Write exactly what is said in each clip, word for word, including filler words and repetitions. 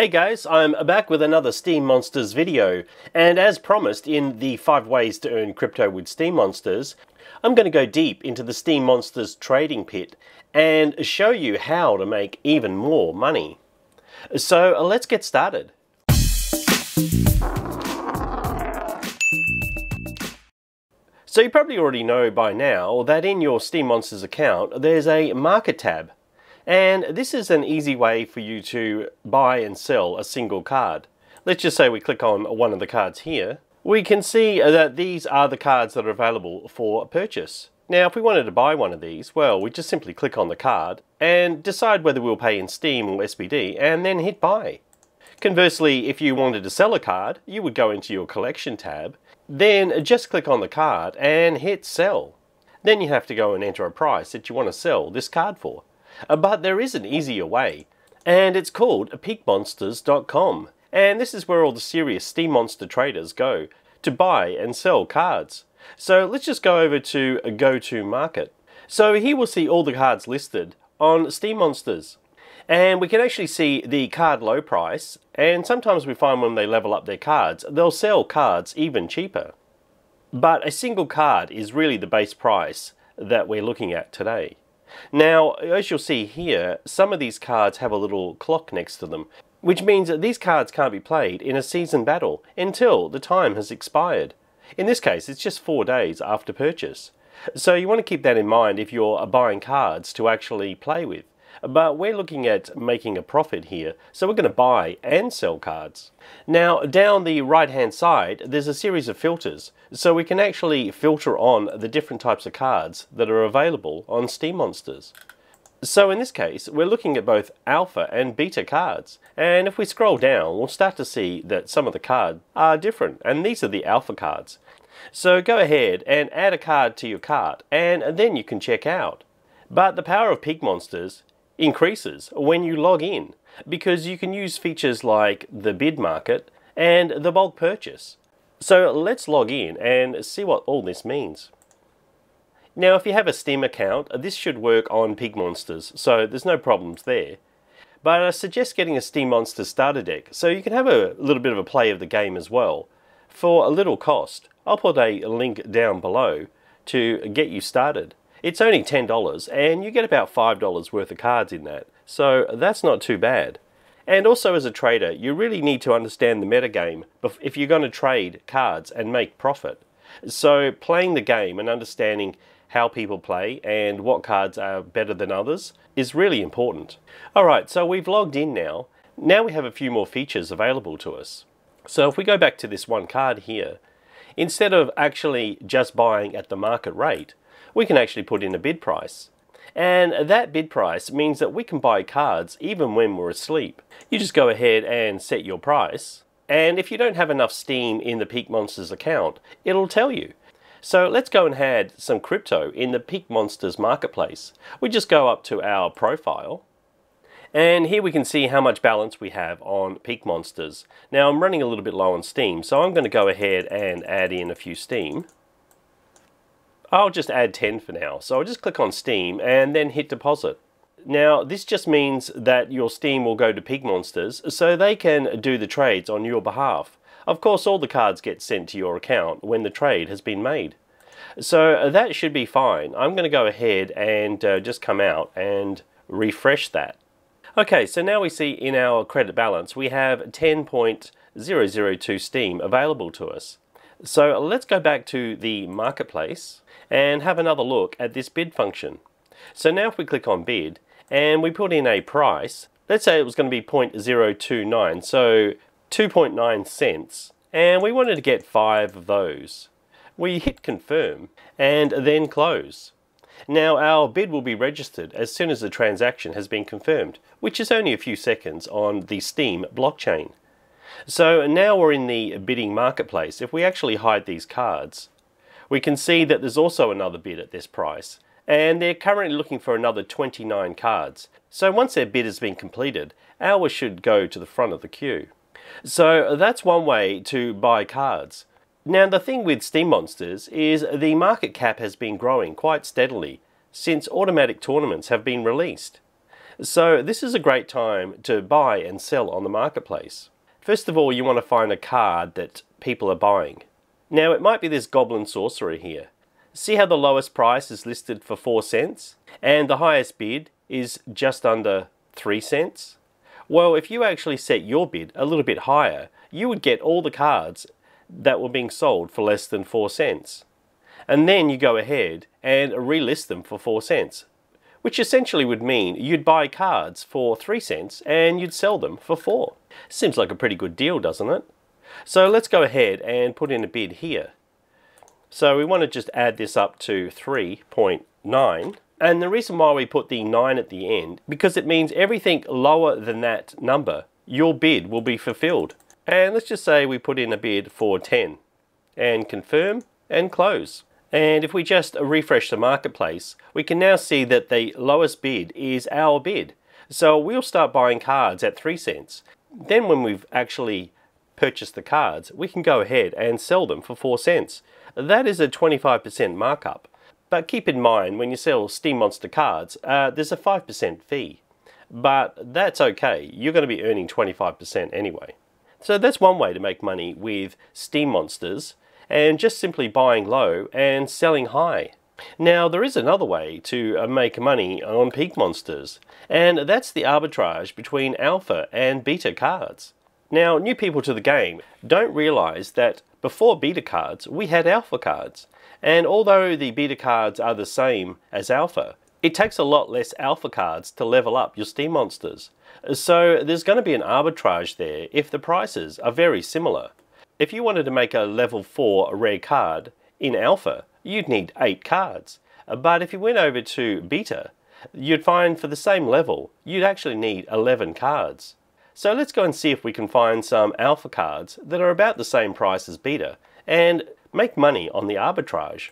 Hey guys, I'm back with another Steem Monsters video, and as promised in the five ways to earn crypto with Steem Monsters, I'm going to go deep into the Steem Monsters trading pit and show you how to make even more money. So let's get started. So you probably already know by now that in your Steem Monsters account there's a market tab. And this is an easy way for you to buy and sell a single card. Let's just say we click on one of the cards here. We can see that these are the cards that are available for purchase. Now, if we wanted to buy one of these, well, we just simply click on the card and decide whether we'll pay in Steam or S B D and then hit buy. Conversely, if you wanted to sell a card, you would go into your collection tab, then just click on the card and hit sell. Then you have to go and enter a price that you want to sell this card for. But there is an easier way, and it's called peak monsters dot com, and this is where all the serious Steem Monster traders go to buy and sell cards. So let's just go over to Go To Market. So here we'll see all the cards listed on Steem Monsters, and we can actually see the card low price, and sometimes we find when they level up their cards, they'll sell cards even cheaper. But a single card is really the base price that we're looking at today. Now, as you'll see here, some of these cards have a little clock next to them, which means that these cards can't be played in a season battle until the time has expired. In this case, it's just four days after purchase. So you want to keep that in mind if you're buying cards to actually play with. But we're looking at making a profit here, so we're going to buy and sell cards. Now, down the right-hand side, there's a series of filters, so we can actually filter on the different types of cards that are available on Steem Monsters. So in this case, we're looking at both alpha and beta cards, and if we scroll down, we'll start to see that some of the cards are different, and these are the alpha cards. So go ahead and add a card to your cart, and then you can check out. But the power of Peak Monsters increases when you log in, because you can use features like the bid market and the bulk purchase. So let's log in and see what all this means. Now, if you have a Steem account, this should work on Peak Monsters, so there's no problems there. But I suggest getting a Steem Monsters starter deck so you can have a little bit of a play of the game as well for a little cost. I'll put a link down below to get you started. It's only ten dollars, and you get about five dollars worth of cards in that, so that's not too bad. And also as a trader, you really need to understand the metagame if you're going to trade cards and make profit. So playing the game and understanding how people play and what cards are better than others is really important. Alright, so we've logged in now. Now we have a few more features available to us. So if we go back to this one card here, instead of actually just buying at the market rate, we can actually put in a bid price. And that bid price means that we can buy cards even when we're asleep. You just go ahead and set your price, and if you don't have enough Steem in the Peak Monsters account, it'll tell you. So let's go and add some crypto in the Peak Monsters marketplace. We just go up to our profile, and here we can see how much balance we have on Peak Monsters. Now I'm running a little bit low on Steem, so I'm going to go ahead and add in a few Steem. I'll just add ten for now, so I'll just click on Steem and then hit deposit. Now this just means that your Steem will go to Peak Monsters so they can do the trades on your behalf. Of course all the cards get sent to your account when the trade has been made. So that should be fine. I'm going to go ahead and uh, just come out and refresh that. Okay, so now we see in our credit balance we have ten point zero zero two Steem available to us. So let's go back to the marketplace and have another look at this bid function. So now if we click on bid and we put in a price, let's say it was going to be zero point zero two nine, so two point nine cents, and we wanted to get five of those. We hit confirm and then close. Now our bid will be registered as soon as the transaction has been confirmed, which is only a few seconds on the Steem blockchain. So now we're in the bidding marketplace. If we actually hide these cards, we can see that there's also another bid at this price, and they're currently looking for another twenty-nine cards. So once their bid has been completed, ours should go to the front of the queue. So that's one way to buy cards. Now the thing with Steem Monsters is the market cap has been growing quite steadily since automatic tournaments have been released. So this is a great time to buy and sell on the marketplace. First of all, you want to find a card that people are buying. Now it might be this Goblin Sorcery here. See how the lowest price is listed for four cents and the highest bid is just under three cents? Well, if you actually set your bid a little bit higher, you would get all the cards that were being sold for less than four cents. And then you go ahead and relist them for four cents, which essentially would mean you'd buy cards for three cents and you'd sell them for four. Seems like a pretty good deal, doesn't it? So let's go ahead and put in a bid here. So we want to just add this up to three point nine. And the reason why we put the nine at the end, because it means everything lower than that number, your bid will be fulfilled. And let's just say we put in a bid for ten and confirm and close. And if we just refresh the marketplace, we can now see that the lowest bid is our bid. So we'll start buying cards at three cents. Then when we've actually purchased the cards, we can go ahead and sell them for four cents. That is a twenty-five percent markup. But keep in mind, when you sell Steem Monster cards, uh, there's a five percent fee. But that's okay, you're going to be earning twenty-five percent anyway. So that's one way to make money with Steem Monsters, and just simply buying low and selling high. Now there is another way to make money on Peak Monsters, and that's the arbitrage between alpha and beta cards. Now new people to the game don't realize that before beta cards we had alpha cards, and although the beta cards are the same as alpha, it takes a lot less alpha cards to level up your Steem Monsters. So there's going to be an arbitrage there if the prices are very similar. If you wanted to make a level four rare card in alpha, you'd need eight cards. But if you went over to beta, you'd find for the same level, you'd actually need eleven cards. So let's go and see if we can find some alpha cards that are about the same price as beta and make money on the arbitrage.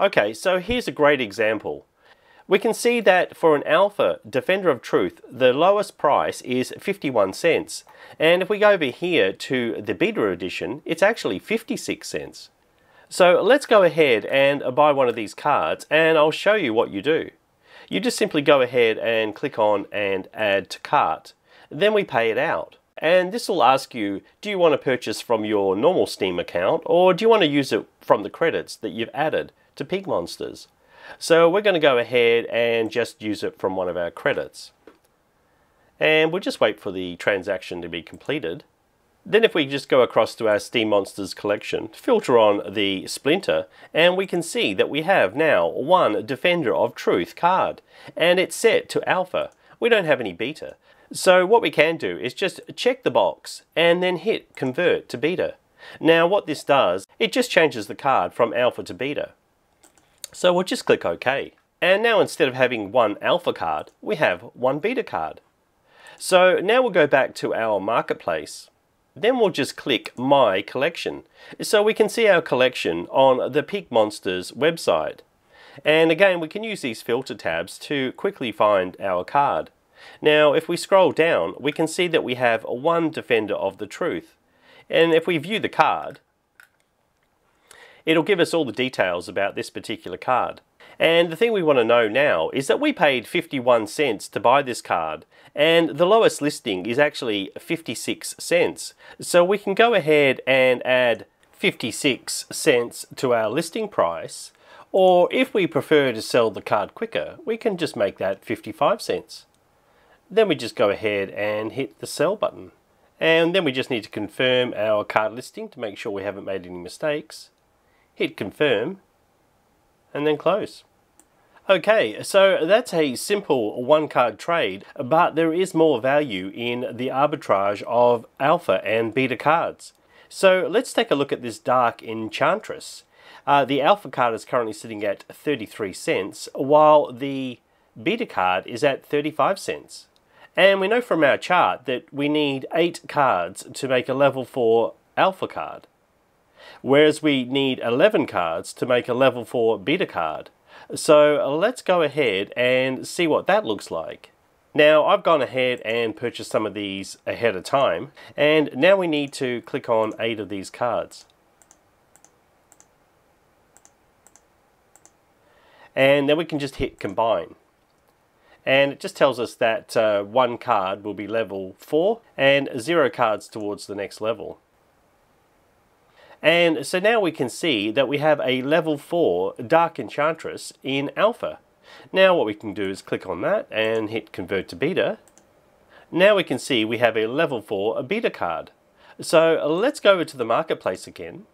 Okay, so here's a great example. We can see that for an alpha Defender of Truth, the lowest price is fifty-one cents. And if we go over here to the beta edition, it's actually fifty-six cents. So let's go ahead and buy one of these cards and I'll show you what you do. You just simply go ahead and click on and add to cart. Then we pay it out. And this will ask you, do you want to purchase from your normal Steem account or do you want to use it from the credits that you've added to Peak Monsters? So we're going to go ahead and just use it from one of our credits. And we'll just wait for the transaction to be completed. Then if we just go across to our Steem Monsters collection, filter on the splinter, and we can see that we have now one Defender of Truth card. And it's set to alpha. We don't have any beta. So what we can do is just check the box and then hit convert to beta. Now what this does, it just changes the card from alpha to beta. So we'll just click OK. And now instead of having one alpha card, we have one beta card. So now we'll go back to our marketplace. Then we'll just click My Collection. So we can see our collection on the Peak Monsters website. And again, we can use these filter tabs to quickly find our card. Now, if we scroll down, we can see that we have one Defender of the Truth. And if we view the card, it'll give us all the details about this particular card. And the thing we want to know now is that we paid fifty-one cents to buy this card, and the lowest listing is actually fifty-six cents. So we can go ahead and add fifty-six cents to our listing price, or if we prefer to sell the card quicker, we can just make that fifty-five cents. Then we just go ahead and hit the sell button. And then we just need to confirm our card listing to make sure we haven't made any mistakes. Hit confirm and then close. Okay, so that's a simple one card trade, but there is more value in the arbitrage of alpha and beta cards. So let's take a look at this Dark Enchantress. Uh, the alpha card is currently sitting at thirty-three cents, while the beta card is at thirty-five cents. And we know from our chart that we need eight cards to make a level four alpha card, whereas we need eleven cards to make a level four beta card. So let's go ahead and see what that looks like. Now I've gone ahead and purchased some of these ahead of time, and now we need to click on eight of these cards. And then we can just hit combine. and it just tells us that uh, one card will be level four and zero cards towards the next level. And so now we can see that we have a level four Dark Enchantress in alpha. Now what we can do is click on that and hit convert to beta. Now we can see we have a level four beta card. So let's go over to the marketplace again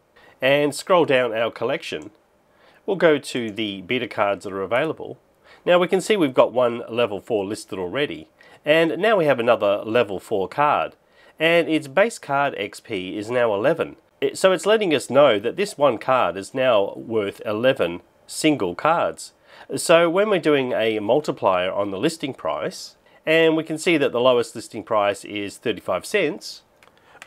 and scroll down our collection. We'll go to the beta cards that are available. Now we can see we've got one level four listed already, and now we have another level four card, and its base card X P is now eleven. It, so it's letting us know that this one card is now worth eleven single cards. So when we're doing a multiplier on the listing price, and we can see that the lowest listing price is thirty-five cents,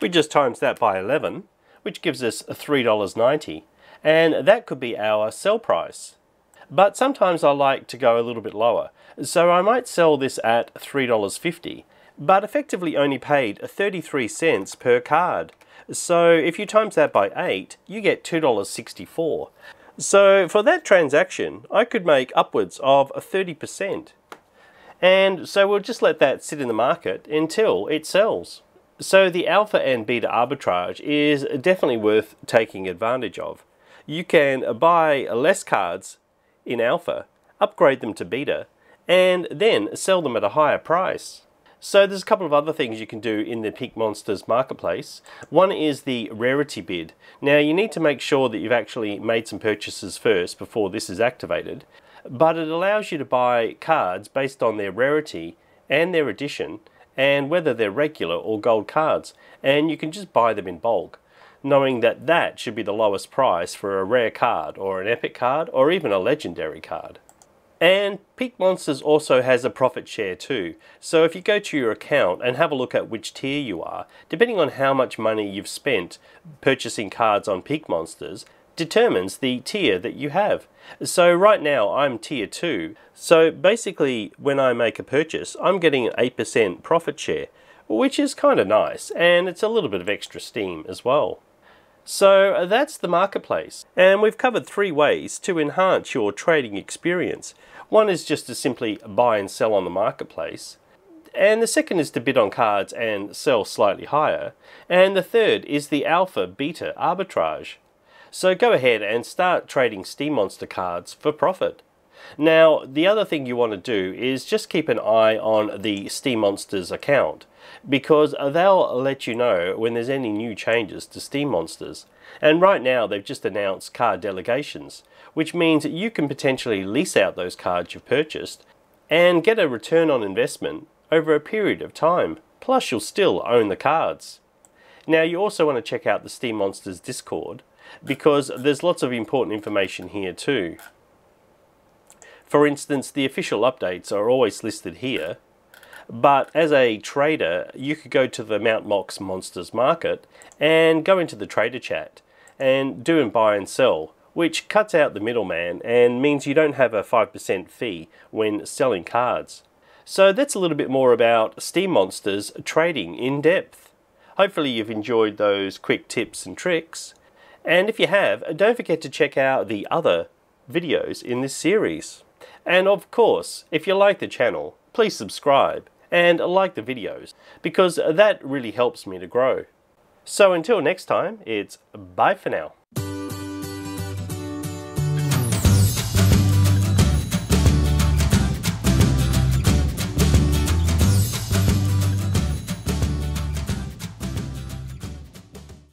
we just times that by eleven, which gives us three dollars ninety, and that could be our sell price. But sometimes I like to go a little bit lower, so I might sell this at three dollars fifty, but effectively only paid thirty-three cents per card. So if you times that by eight, you get two dollars sixty-four. So for that transaction, I could make upwards of thirty percent. And so we'll just let that sit in the market until it sells. So the alpha and beta arbitrage is definitely worth taking advantage of. You can buy less cards in alpha, upgrade them to beta, and then sell them at a higher price. So there's a couple of other things you can do in the Peak Monsters marketplace. One is the rarity bid. Now you need to make sure that you've actually made some purchases first before this is activated, but it allows you to buy cards based on their rarity and their edition and whether they're regular or gold cards, and you can just buy them in bulk, knowing that that should be the lowest price for a rare card or an epic card or even a legendary card. And Peak Monsters also has a profit share too, so if you go to your account and have a look at which tier you are, depending on how much money you've spent purchasing cards on Peak Monsters, determines the tier that you have. So right now I'm tier two, so basically when I make a purchase I'm getting an eight percent profit share, which is kind of nice, and it's a little bit of extra steam as well. So that's the marketplace, and we've covered three ways to enhance your trading experience. One is just to simply buy and sell on the marketplace, and the second is to bid on cards and sell slightly higher, and the third is the alpha beta arbitrage. So go ahead and start trading Steem Monster cards for profit. Now the other thing you want to do is just keep an eye on the Steem Monsters account, because they'll let you know when there's any new changes to Steem Monsters. And right now they've just announced card delegations, which means you can potentially lease out those cards you've purchased and get a return on investment over a period of time, plus you'll still own the cards. Now you also want to check out the Steem Monsters Discord, because there's lots of important information here too. For instance, the official updates are always listed here, but as a trader you could go to the Mount Mox Monsters market and go into the trader chat and do and buy and sell, which cuts out the middleman and means you don't have a five percent fee when selling cards. So that's a little bit more about Steem Monsters trading in depth. Hopefully you've enjoyed those quick tips and tricks, and if you have, don't forget to check out the other videos in this series. And of course, if you like the channel, please subscribe and like the videos, because that really helps me to grow. So until next time, it's bye for now.